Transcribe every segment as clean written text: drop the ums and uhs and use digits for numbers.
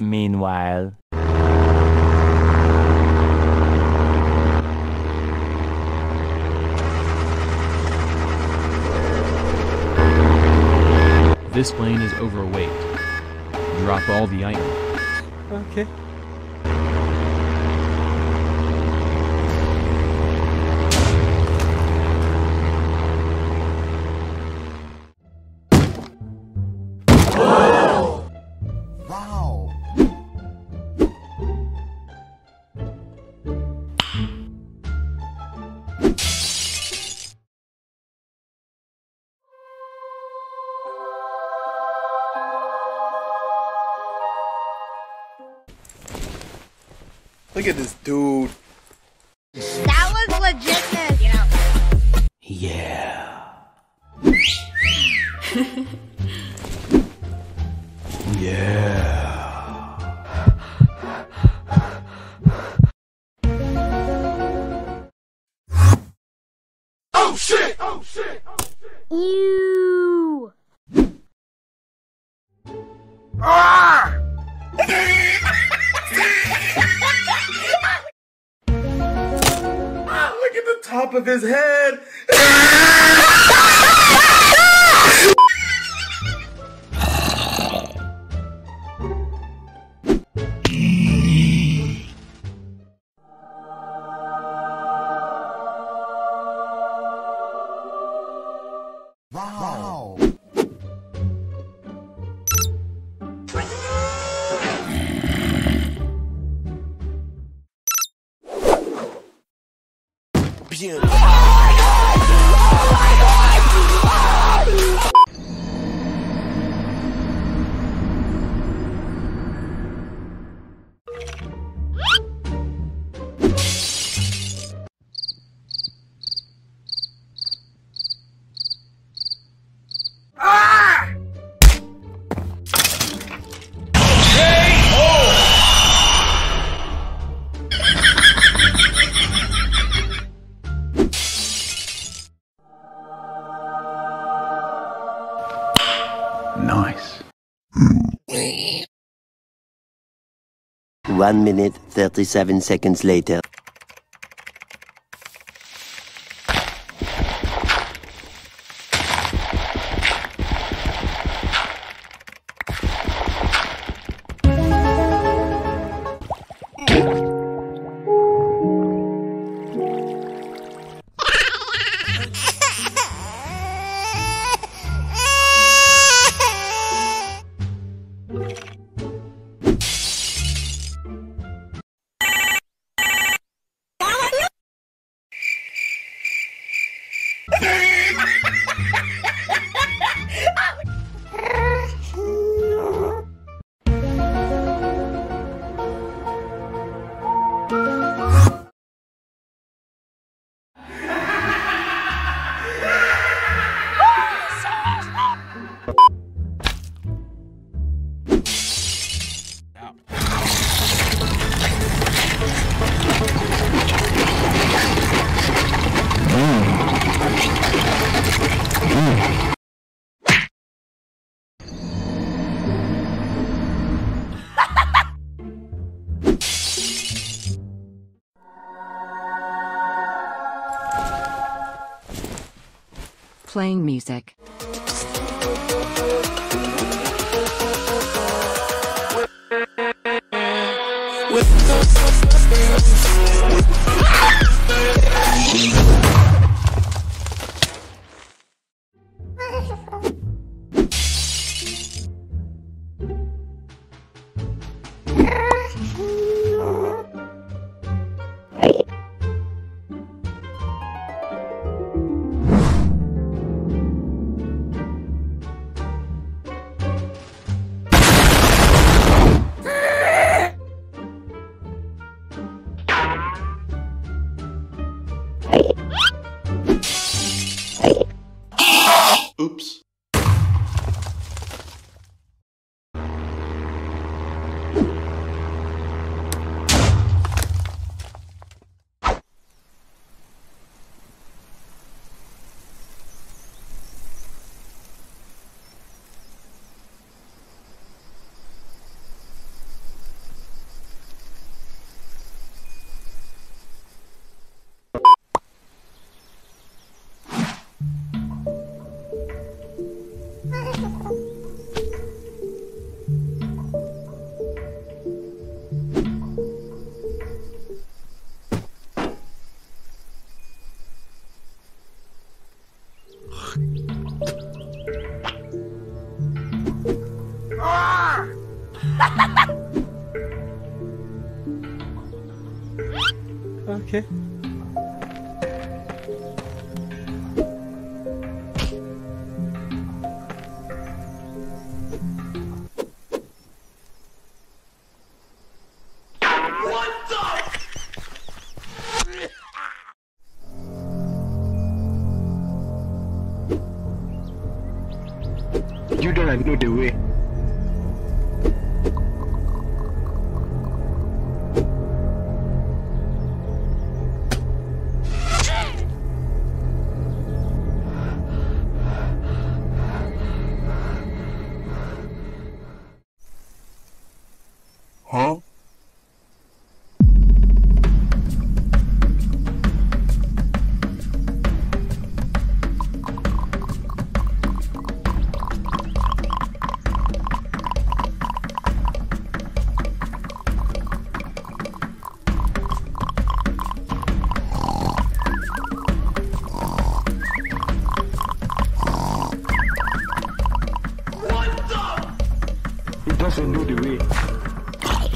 Meanwhile... This plane is overweight. Drop all the items. Okay. Look at this dude. That was legitness. Yeah. Yeah. Yeah. Oh shit! Oh shit! Oh shit! Ew. Ah! Look at the top of his head. Wow. Oh my God! Oh my God! Ah! Nice. 1 minute, 37 seconds later. Playing music. Okay. You don't know the way. Huh? Doesn't know the way. Huh?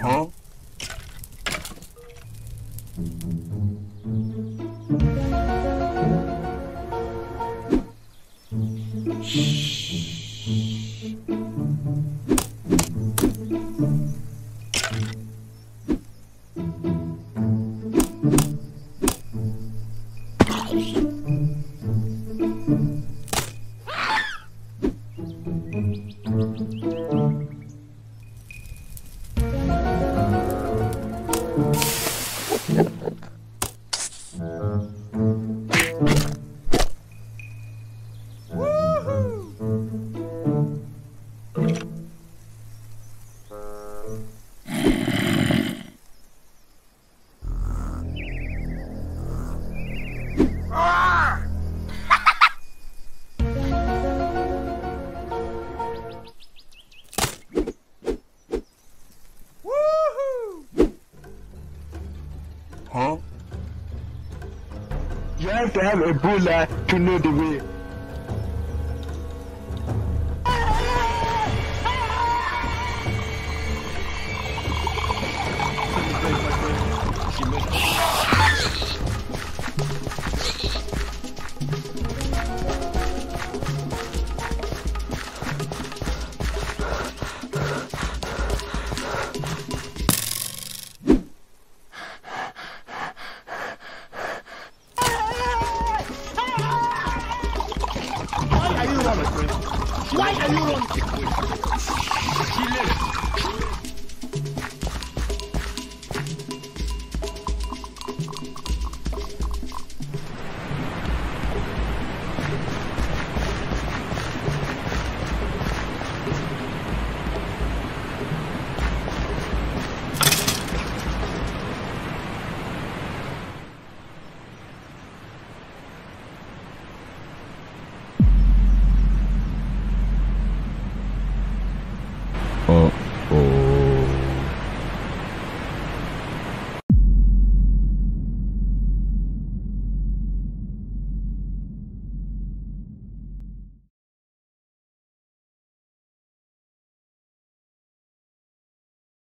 Huh? Huh? You have to have a bull to know the way.